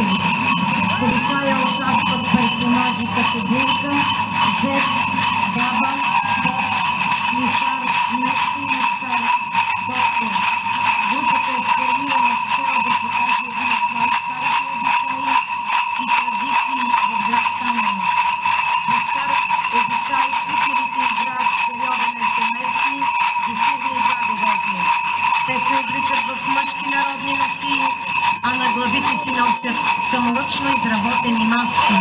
Обичая участват персонажи като Билка, Зет, Баба, Боб, Мисар, Мисти, Мисар, Доктор. Групата е сформирана с цел да покаже един от най-старите обичаи и традиции в град Камено. В стар обичай кутерите играят в периода на семейства и сиви и загубезни. Те се обличат в мъжки народни носии, а на главите си носят саморъчно изработени маски.